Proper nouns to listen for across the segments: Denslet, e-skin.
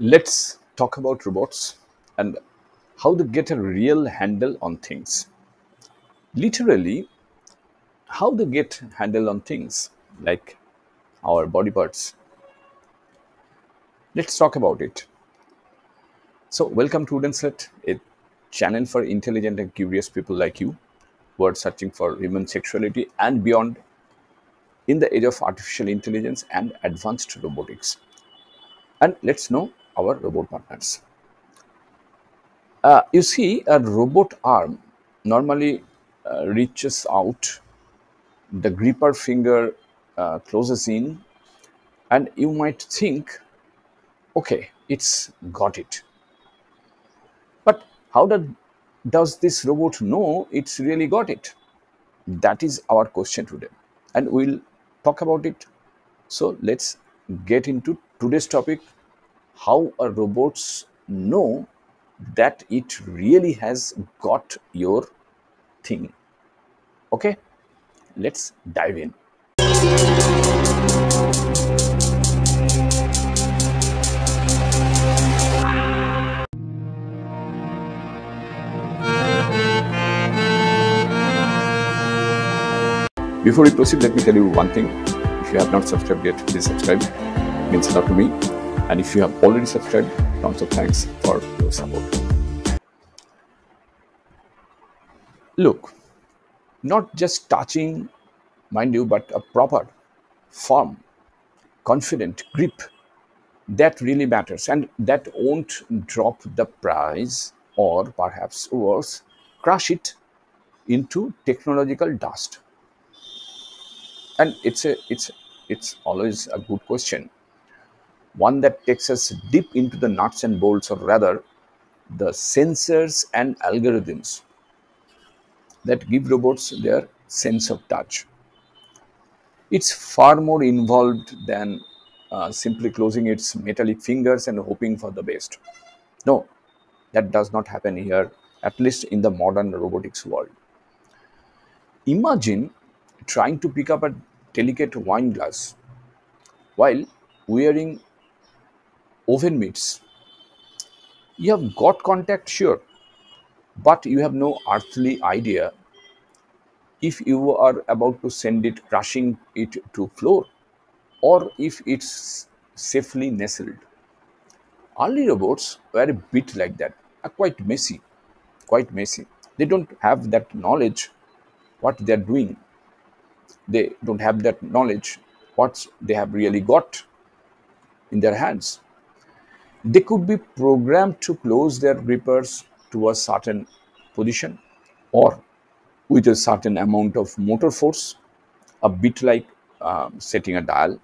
Let's talk about robots and how to get a real handle on things. Literally, how to get handle on things like our body parts. Let's talk about it. So welcome to Denslet, a channel for intelligent and curious people like you who are searching for human sexuality and beyond in the age of artificial intelligence and advanced robotics. And let's know our robot partners. You see, a robot arm normally reaches out, the gripper finger closes in, and you might think, okay, it's got it. But how does this robot know it's really got it? That is our question today, and we'll talk about it. So let's get into today's topic: how a robots know that it really has got your thing. Okay, let's dive in. Before we proceed, let me tell you one thing. If you have not subscribed yet, please subscribe. It means a lot to me. And if you have already subscribed, tons of thanks for your support. Look, not just touching, mind you, but a proper, firm, confident grip, that really matters, and that won't drop the prize or perhaps worse, crush it into technological dust. And it's always a good question, one that takes us deep into the nuts and bolts, or rather the sensors and algorithms that give robots their sense of touch. It's far more involved than simply closing its metallic fingers and hoping for the best. No, that does not happen here, at least in the modern robotics world. Imagine trying to pick up a delicate wine glass while wearing oven mitts. You have got contact, sure, but you have no earthly idea if you are about to send it crushing it to floor or if it's safely nestled. Early robots were a bit like that, quite messy, quite messy. They don't have that knowledge what they're doing. They don't have that knowledge what they have really got in their hands. They could be programmed to close their grippers to a certain position or with a certain amount of motor force, a bit like setting a dial.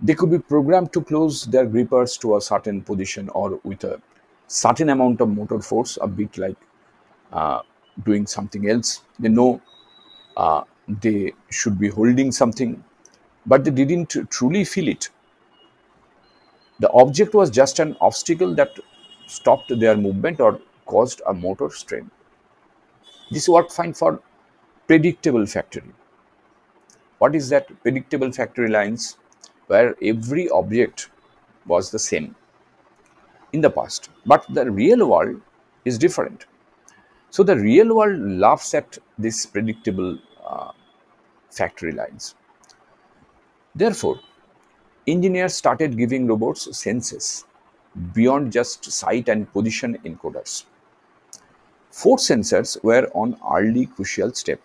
They could be programmed to close their grippers to a certain position or with a certain amount of motor force, a bit like doing something else. They know they should be holding something, but they didn't truly feel it. The object was just an obstacle that stopped their movement or caused a motor strain. This worked fine for predictable factory. What is that? Predictable factory lines where every object was the same in the past, but the real world is different. So the real world laughs at this predictable factory lines. Therefore, engineers started giving robots senses beyond just sight and position encoders. 4 sensors were on early crucial step,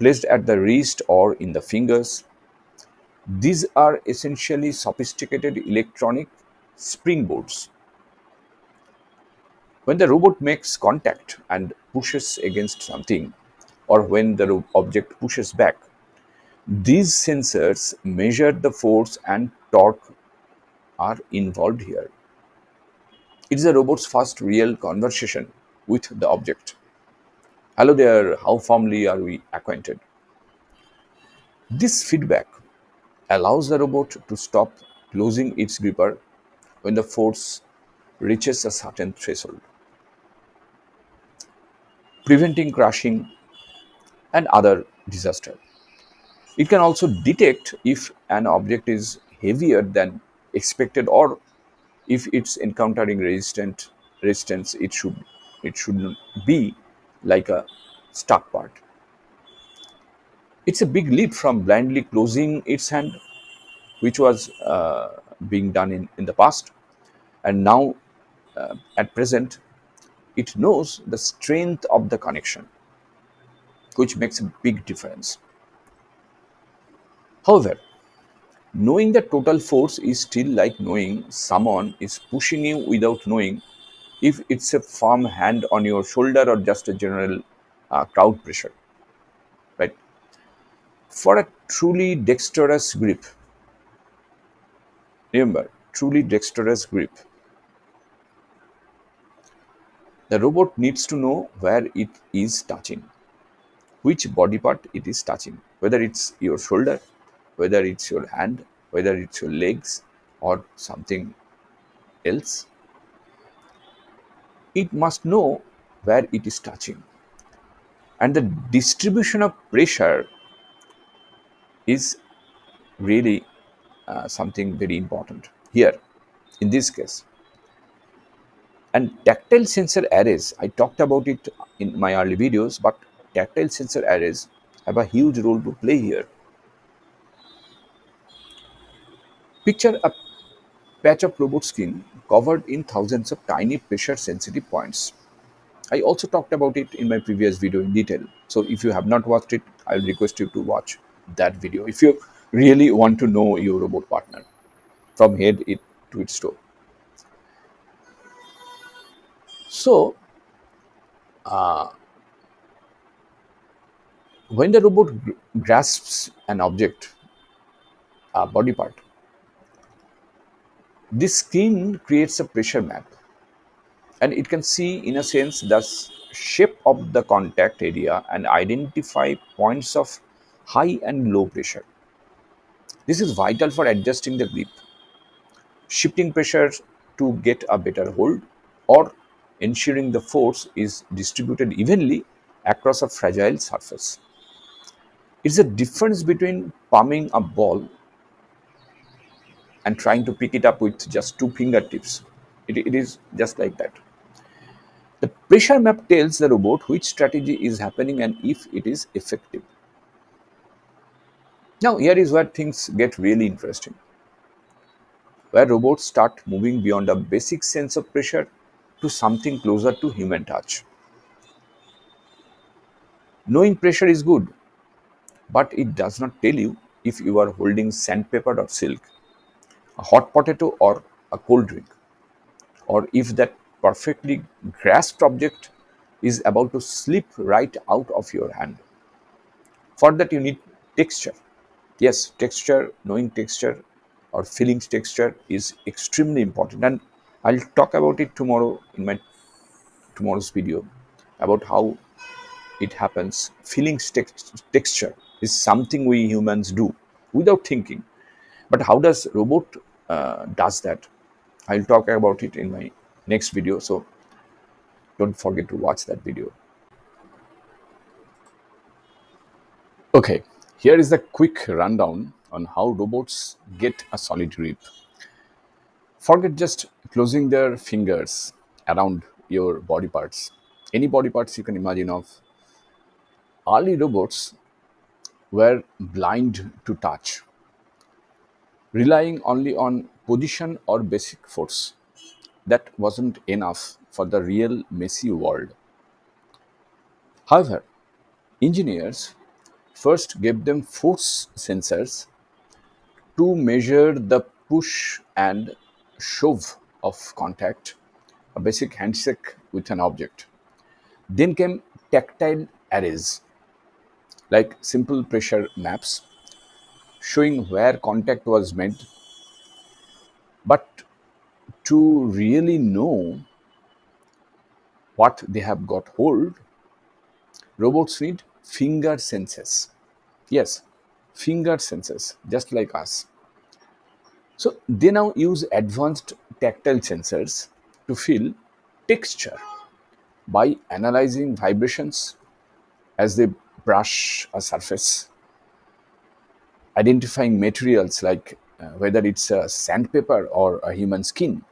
placed at the wrist or in the fingers. These are essentially sophisticated electronic springboards. When the robot makes contact and pushes against something, or when the object pushes back, these sensors measure the force and torque are involved here. It is the robot's first real conversation with the object. Hello there, how firmly are we acquainted? This feedback allows the robot to stop closing its gripper when the force reaches a certain threshold, preventing crushing and other disaster. It can also detect if an object is heavier than expected or if it's encountering resistance, it should be like a stuck part. It's a big leap from blindly closing its hand, which was being done in the past, and now at present it knows the strength of the connection, which makes a big difference. However, knowing the total force is still like knowing someone is pushing you without knowing if it's a firm hand on your shoulder or just a general crowd pressure, right? For a truly dexterous grip, remember, truly dexterous grip, the robot needs to know where it is touching, which body part it is touching, whether it's your shoulder, whether it's your hand, whether it's your legs or something else. It must know where it is touching, and the distribution of pressure is really something very important here in this case. And tactile sensor arrays, I talked about it in my early videos, but tactile sensor arrays have a huge role to play here. Picture a patch of robot skin covered in thousands of tiny pressure-sensitive points. I also talked about it in my previous video in detail. So if you have not watched it, I will request you to watch that video if you really want to know your robot partner from head to its toe. So, when the robot grasps an object, a body part, this skin creates a pressure map, and it can see, in a sense, the shape of the contact area and identify points of high and low pressure. This is vital for adjusting the grip, shifting pressure to get a better hold, or ensuring the force is distributed evenly across a fragile surface. It's the difference between palming a ball and trying to pick it up with just two fingertips. It is just like that. The pressure map tells the robot which strategy is happening and if it is effective. Now here is where things get really interesting, where robots start moving beyond a basic sense of pressure to something closer to human touch. Knowing pressure is good, but it does not tell you if you are holding sandpaper or silk, a hot potato or a cold drink, or if that perfectly grasped object is about to slip right out of your hand. For that you need texture. Yes, texture, knowing texture or feeling texture is extremely important, and I'll talk about it tomorrow in my tomorrow's video about how it happens. Feeling texture is something we humans do without thinking. But how does robot does that? I'll talk about it in my next video, so don't forget to watch that video. Okay, here is the quick rundown on how robots get a solid grip. Forget just closing their fingers around your body parts, any body parts you can imagine of. Early robots were blind to touch, relying only on position or basic force. That wasn't enough for the real messy world. However, engineers first gave them force sensors to measure the push and shove of contact, a basic handshake with an object. Then came tactile arrays, like simple pressure maps, showing where contact was made. But to really know what they have got hold, robots need finger sensors. Yes, finger sensors, just like us. So they now use advanced tactile sensors to feel texture by analyzing vibrations as they brush a surface, identifying materials like whether it's a sandpaper or a human skin,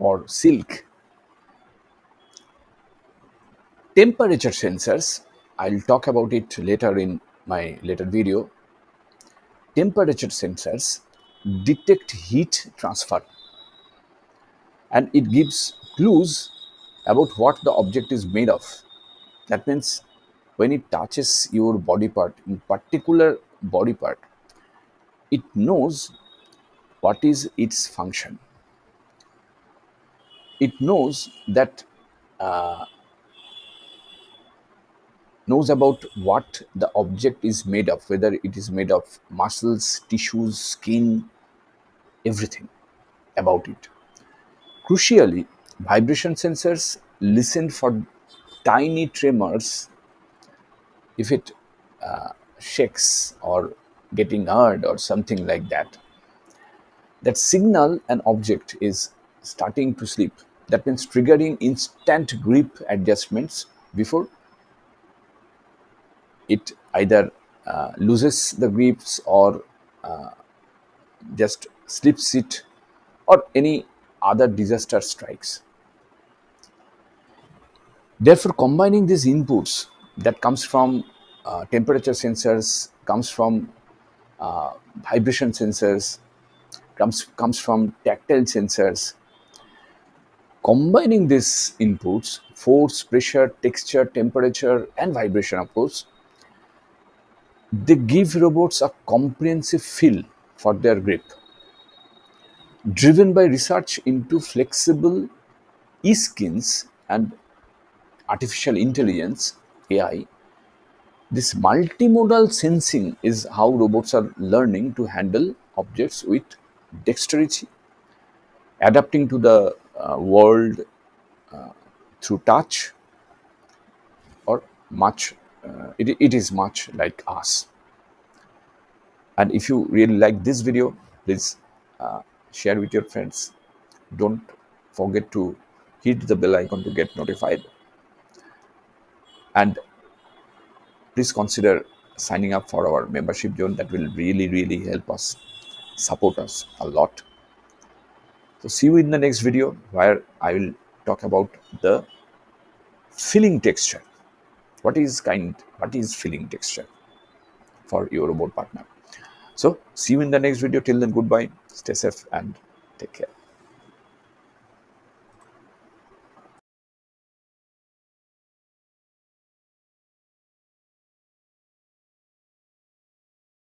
or silk. Temperature sensors, I'll talk about it later in my later video. Temperature sensors detect heat transfer and it gives clues about what the object is made of. That means when it touches your body part, in particular body part, it knows what is its function. It knows that knows about what the object is made of, whether it is made of muscles, tissues, skin, everything about it. Crucially, vibration sensors listen for tiny tremors. If it shakes or getting hurt or something like that, that signal an object is starting to sleep. That means triggering instant grip adjustments before it either loses the grips or just slips it or any other disaster strikes. Therefore, combining these inputs that comes from temperature sensors, comes from vibration sensors, comes from tactile sensors, combining these inputs, force, pressure, texture, temperature and vibration, of course, they give robots a comprehensive feel for their grip, driven by research into flexible e-skins and artificial intelligence, AI. This multimodal sensing is how robots are learning to handle objects with dexterity, adapting to the world through touch, or much, it is much like us. And if you really like this video, please share with your friends. Don't forget to hit the bell icon to get notified. And please consider signing up for our membership zone. That will really help us, support us a lot. So see you in the next video, where I will talk about the filling texture. What is filling texture for your robot partner? So see you in the next video. Till then, goodbye, stay safe and take care.